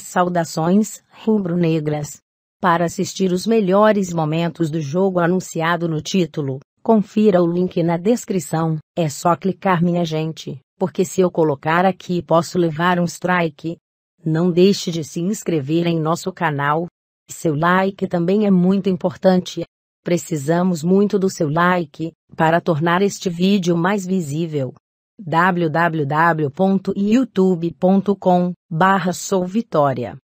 Saudações, rubro-negras. Para assistir os melhores momentos do jogo anunciado no título, confira o link na descrição. É só clicar, minha gente, porque se eu colocar aqui posso levar um strike. Não deixe de se inscrever em nosso canal. Seu like também é muito importante. Precisamos muito do seu like para tornar este vídeo mais visível. www.youtube.com/souvitoria